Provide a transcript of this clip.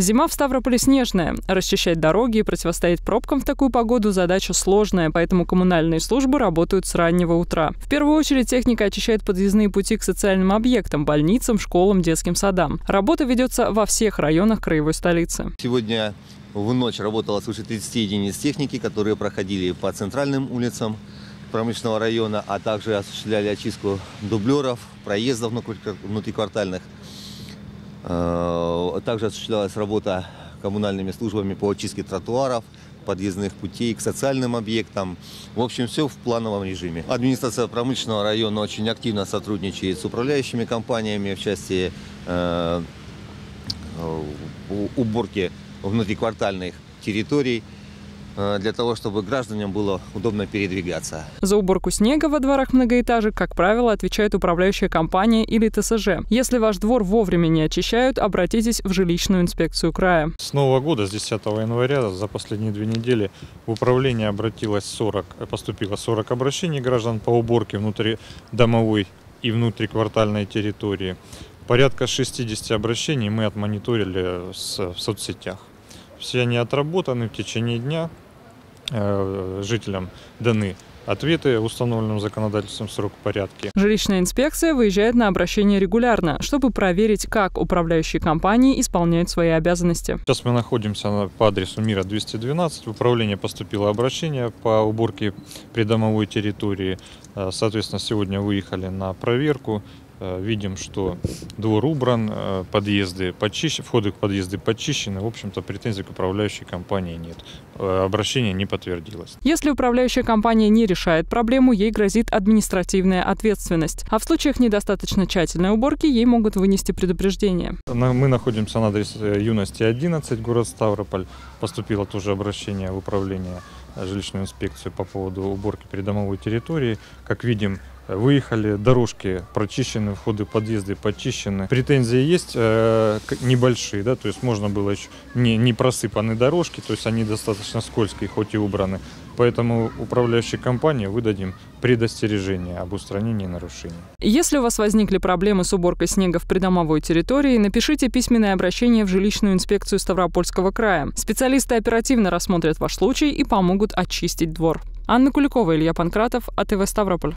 Зима в Ставрополе снежная. Расчищать дороги и противостоять пробкам в такую погоду задача сложная, поэтому коммунальные службы работают с раннего утра. В первую очередь техника очищает подъездные пути к социальным объектам, больницам, школам, детским садам. Работа ведется во всех районах краевой столицы. Сегодня в ночь работало свыше 30 единиц техники, которые проходили по центральным улицам промышленного района, а также осуществляли очистку дублеров, проездов внутриквартальных. Также осуществлялась работа коммунальными службами по очистке тротуаров, подъездных путей к социальным объектам. В общем, все в плановом режиме. Администрация промышленного района очень активно сотрудничает с управляющими компаниями в части уборки внутриквартальных территорий, для того, чтобы гражданам было удобно передвигаться. За уборку снега во дворах многоэтажек, как правило, отвечает управляющая компания или ТСЖ. Если ваш двор вовремя не очищают, обратитесь в жилищную инспекцию края. С нового года, с 10 января, за последние 2 недели в управление поступило 40 обращений граждан по уборке внутридомовой и внутриквартальной территории. Порядка 60 обращений мы отмониторили в соцсетях. Все они отработаны в течение дня, жителям даны ответы установленным законодательством в срок порядке. Жилищная инспекция выезжает на обращение регулярно, чтобы проверить, как управляющие компании исполняют свои обязанности. Сейчас мы находимся по адресу Мира 212. В управление поступило обращение по уборке придомовой территории. Соответственно, сегодня выехали на проверку. Видим, что двор убран, подъезды почищены, входы к подъезды почищены. В общем-то, претензий к управляющей компании нет. Обращение не подтвердилось. Если управляющая компания не решает проблему, ей грозит административная ответственность. А в случаях недостаточно тщательной уборки ей могут вынести предупреждение. Мы находимся на адресе Юности 11, город Ставрополь. Поступило тоже обращение в управление жилищную инспекцию по поводу уборки придомовой территории. Как видим, выехали, дорожки прочищены, входы, подъезды почищены. Претензии есть небольшие, да, то есть можно было еще не просыпаны дорожки, то есть они достаточно скользкие, хоть и убраны. Поэтому управляющей компании выдадим предостережение об устранении нарушений. Если у вас возникли проблемы с уборкой снега в придомовой территории, напишите письменное обращение в жилищную инспекцию Ставропольского края. Специалисты оперативно рассмотрят ваш случай и помогут очистить двор. Анна Куликова, Илья Панкратов, АТВ-Ставрополь.